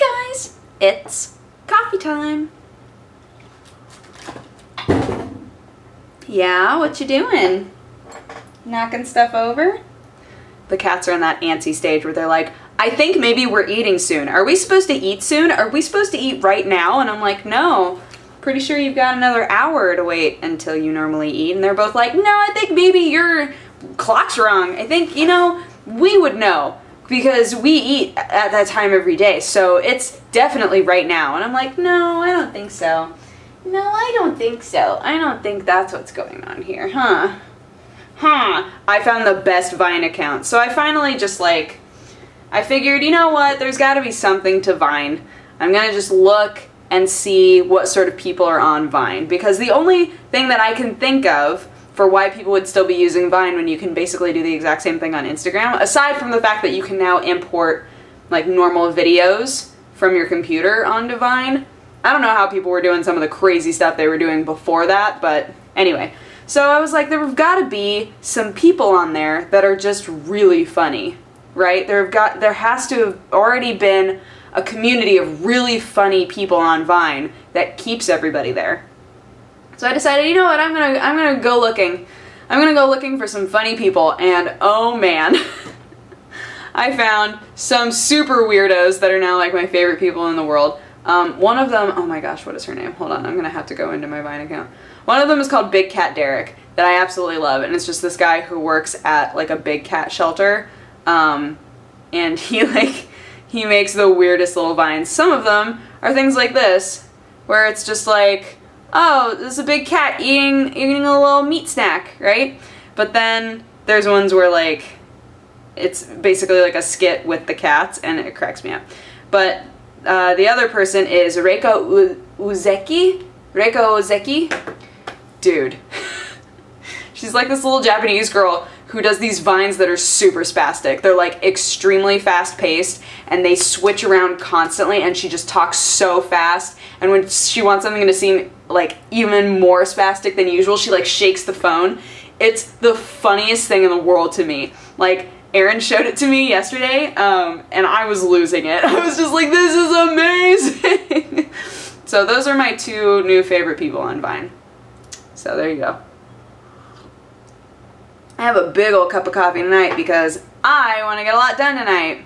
guys, it's coffee time. Yeah, what you doing? Knocking stuff over? The cats are in that antsy stage where they're like, I think maybe we're eating soon. Are we supposed to eat soon? Are we supposed to eat right now? And I'm like, no, pretty sure you've got another hour to wait until you normally eat. And they're both like, no, I think maybe your clock's wrong. I think, you know, we would know because we eat at that time every day. So it's definitely right now. And I'm like, no, I don't think so. No, I don't think so. I don't think that's what's going on here, huh? Huh. I found the best Vine account. So I finally just like, I figured, you know what, there's got to be something to Vine. I'm going to just look and see what sort of people are on Vine. Because the only thing that I can think of for why people would still be using Vine when you can basically do the exact same thing on Instagram, aside from the fact that you can now import like normal videos from your computer onto Vine, I don't know how people were doing some of the crazy stuff they were doing before that, but anyway. So I was like, there've got to be some people on there that are just really funny, right? There has to have already been a community of really funny people on Vine that keeps everybody there. So I decided, you know what? I'm gonna go looking. I'm gonna go looking for some funny people, and oh man. I found some super weirdos that are now like my favorite people in the world. One of them, oh my gosh, what is her name? Hold on, I'm gonna have to go into my Vine account. One of them is called Big Cat Derek, that I absolutely love, and it's just this guy who works at like a big cat shelter, and he makes the weirdest little vines. Some of them are things like this, where it's just like, oh, this is a big cat eating a little meat snack, right? But then there's ones where like, it's basically like a skit with the cats, and it cracks me up. But the other person is Reiko Uzeki. Dude. She's like this little Japanese girl who does these vines that are super spastic. They're like extremely fast paced and they switch around constantly, and she just talks so fast, and when she wants something to seem like even more spastic than usual, she like shakes the phone. It's the funniest thing in the world to me. Like, Aaron showed it to me yesterday, and I was losing it. I was just like, this is amazing! So those are my two new favorite people on Vine. So there you go. I have a big old cup of coffee tonight because I want to get a lot done tonight.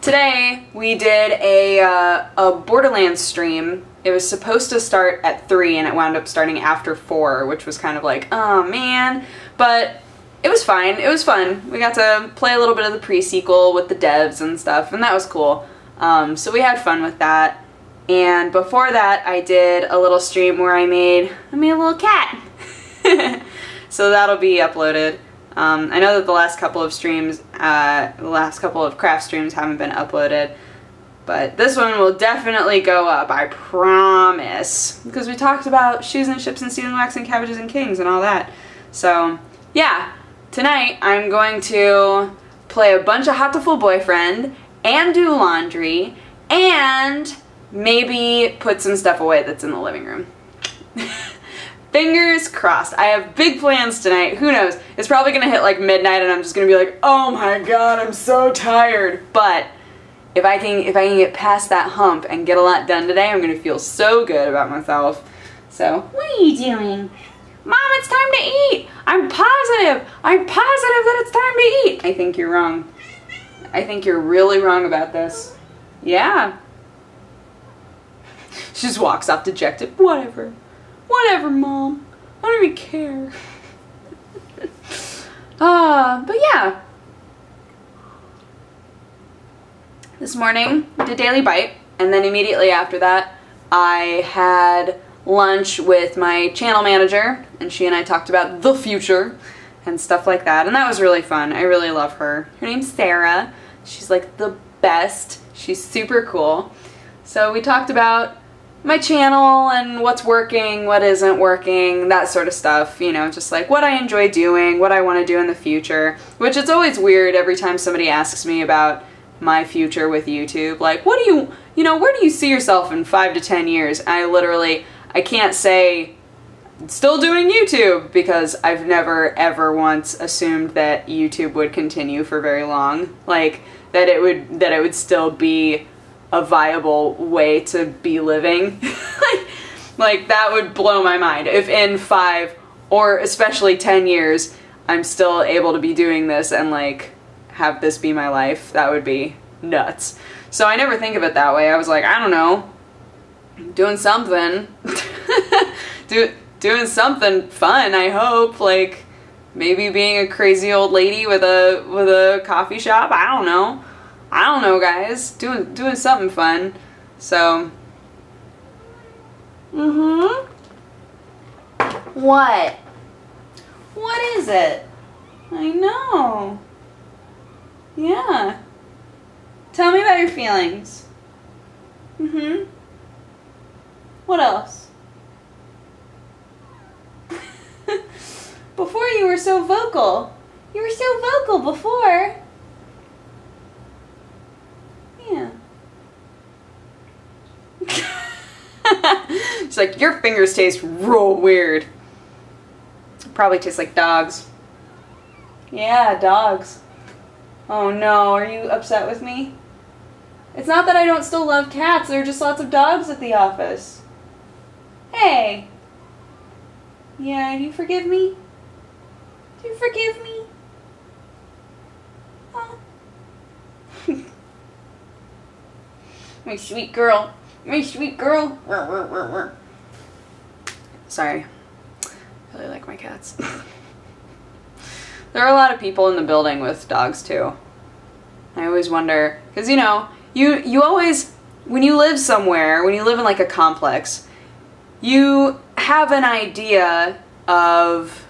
Today we did a Borderlands stream. It was supposed to start at 3 and it wound up starting after 4, which was kind of like, oh man, but it was fine. It was fun. We got to play a little bit of the pre-sequel with the devs and stuff, and that was cool. So we had fun with that. And before that, I did a little stream where I made a little cat. So that'll be uploaded. I know that the last couple of streams, craft streams haven't been uploaded, but this one will definitely go up, I promise. Because we talked about shoes and ships and steel and wax and cabbages and kings and all that. So, yeah. Tonight, I'm going to play a bunch of Hot to Full Boyfriend, and do laundry, and maybe put some stuff away that's in the living room. Fingers crossed. I have big plans tonight. Who knows? It's probably going to hit like midnight and I'm just going to be like, oh my god, I'm so tired. But if I can get past that hump and get a lot done today, I'm going to feel so good about myself. So, what are you doing? Mom, it's time to eat! I'm positive! I'm positive that it's time to eat! I think you're wrong. I think you're really wrong about this. Yeah. She just walks off dejected. Whatever. Whatever, Mom. I don't even care. But yeah. This morning, I did Daily Bite, and then immediately after that, I had lunch with my channel manager, and she and I talked about the future and stuff like that, and that was really fun. I really love her. Her name's Sarah. She's like the best. She's super cool. So we talked about my channel and what's working, what isn't working, that sort of stuff, you know, just like what I enjoy doing, what I want to do in the future, which it's always weird every time somebody asks me about my future with YouTube, like what do you know, where do you see yourself in 5 to 10 years? I can't say still doing YouTube because I've never ever once assumed that YouTube would continue for very long. Like that it would still be a viable way to be living. Like that would blow my mind if in 5 or especially 10 years I'm still able to be doing this and like have this be my life. That would be nuts. So I never think of it that way. I was like, I don't know, doing something. doing something fun, I hope. Like maybe being a crazy old lady with a coffee shop. I don't know. I don't know, guys. Doing something fun. So What is it? I know. Yeah. Tell me about your feelings. What else? Before you were so vocal. You were so vocal before. Yeah. It's like, your fingers taste real weird. Probably tastes like dogs. Yeah, dogs. Oh no, are you upset with me? It's not that I don't still love cats, there are just lots of dogs at the office. Hey. Yeah, do you forgive me? Do you forgive me? Huh? My sweet girl. My sweet girl. Sorry. I really like my cats. There are a lot of people in the building with dogs too. I always wonder, because you know, you always, when you live somewhere, when you live in like a complex, you have an idea of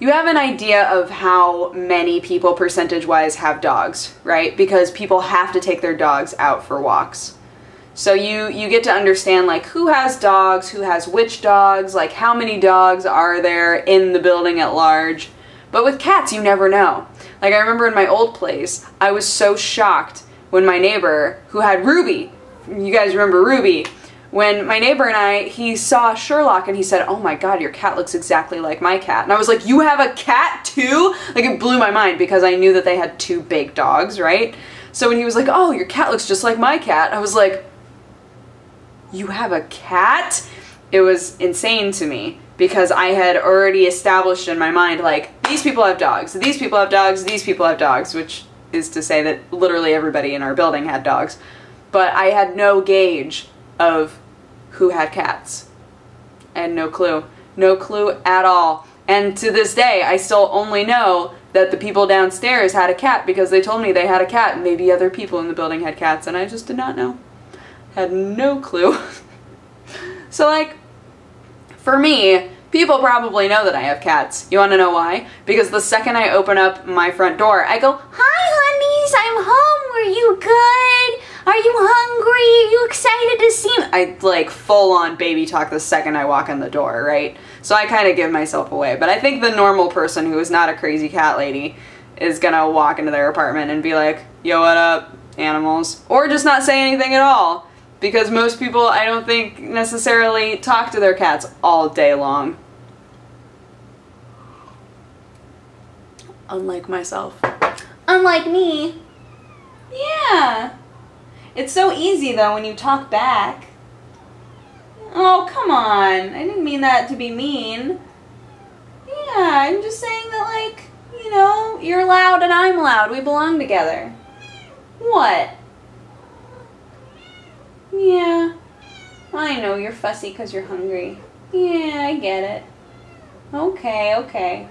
how many people percentage-wise have dogs, right? Because people have to take their dogs out for walks. So you get to understand like who has dogs, who has which dogs, like how many dogs are there in the building at large. But with cats, you never know. Like I remember in my old place, I was so shocked when my neighbor who had Ruby, you guys remember Ruby, when my neighbor and I, he saw Sherlock and he said, "Oh my God, your cat looks exactly like my cat." And I was like, "You have a cat too?" Like it blew my mind because I knew that they had 2 big dogs, right? So when he was like, "Oh, your cat looks just like my cat," I was like, "You have a cat?" It was insane to me because I had already established in my mind like, these people have dogs, these people have dogs, these people have dogs, which is to say that literally everybody in our building had dogs. But I had no gauge of who had cats. I had no clue. No clue at all. And to this day, I still only know that the people downstairs had a cat because they told me they had a cat and maybe other people in the building had cats and I just did not know. Had no clue. So like, for me, people probably know that I have cats. You wanna know why? Because the second I open up my front door, I go, "Hi honeys, I'm home, were you good? Are you hungry? Are you excited to see me?" I like full on baby talk the second I walk in the door, right? So I kinda give myself away, but I think the normal person who is not a crazy cat lady is gonna walk into their apartment and be like, "Yo, what up, animals?" Or just not say anything at all. Because most people, I don't think, necessarily talk to their cats all day long. Unlike myself. Unlike me. Yeah. It's so easy, though, when you talk back. Oh, come on. I didn't mean that to be mean. Yeah, I'm just saying that, like, you know, you're loud and I'm loud. We belong together. What? Yeah, I know you're fussy because you're hungry. Yeah, I get it. Okay, okay.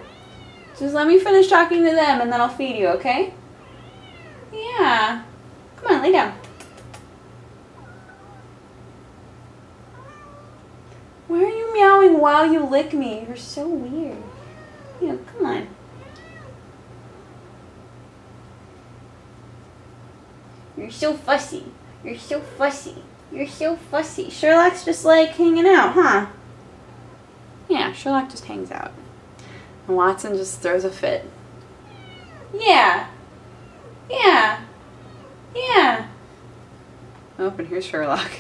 Just let me finish talking to them and then I'll feed you, okay? Yeah. Come on, lay down. Why are you meowing while you lick me? You're so weird. Yeah, come on. You're so fussy. You're so fussy. You're so fussy. Sherlock's just like hanging out, huh? Yeah, Sherlock just hangs out. And Watson just throws a fit. Yeah. Yeah. Yeah. Oh, and here's Sherlock.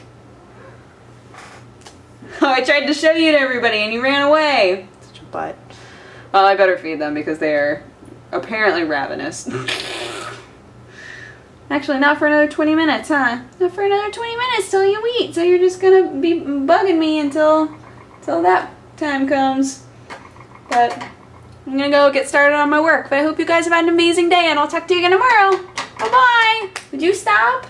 Oh, I tried to show you to everybody and you ran away. Such a butt. Well, I better feed them because they are apparently ravenous. Actually, not for another 20 minutes, huh? Not for another 20 minutes till you eat. So you're just gonna be bugging me until that time comes. But I'm gonna go get started on my work. But I hope you guys have had an amazing day, and I'll talk to you again tomorrow. Bye-bye. Would you stop?